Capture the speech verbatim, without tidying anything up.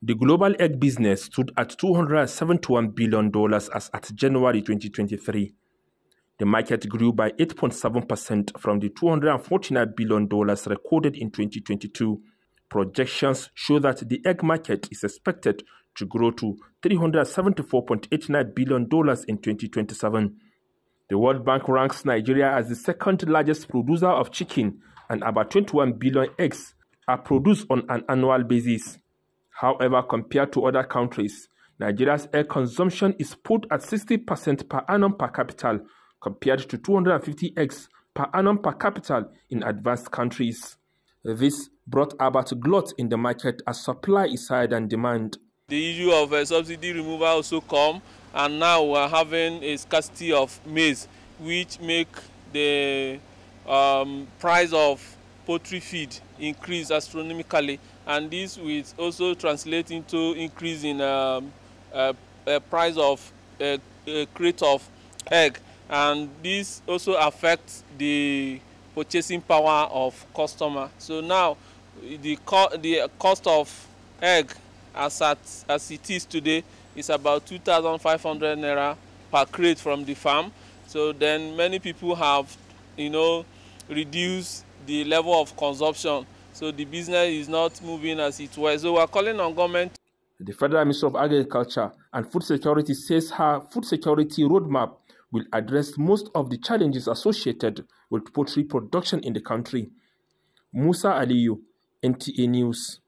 The global egg business stood at two hundred seventy-one billion dollars as at January twenty twenty-three. The market grew by eight point seven percent from the two hundred forty-nine billion dollars recorded in twenty twenty-two. Projections show that the egg market is expected to grow to three hundred seventy-four point eight nine billion dollars in twenty twenty-seven. The World Bank ranks Nigeria as the second largest producer of chicken, and about twenty-one billion eggs are produced on an annual basis. However, compared to other countries, Nigeria's egg consumption is put at sixty percent per annum per capita, compared to two hundred fifty eggs per annum per capita in advanced countries. This brought about glut in the market as supply is higher than demand. The issue of uh, subsidy removal also come, and now we are having a scarcity of maize, which make the um, price of poultry feed increase astronomically, and this will also translate into increase in um, uh, uh, price of uh, uh, crate of egg, and this also affects the purchasing power of customer. So now the co the cost of egg as at, as it is today is about two thousand five hundred naira per crate from the farm. So then many people have, you know, reduced the level of consumption. So the business is not moving as it was. So we are calling on government. The Federal Minister of Agriculture and Food Security says her food security roadmap will address most of the challenges associated with poultry production in the country. Musa Aliyu, N T A News.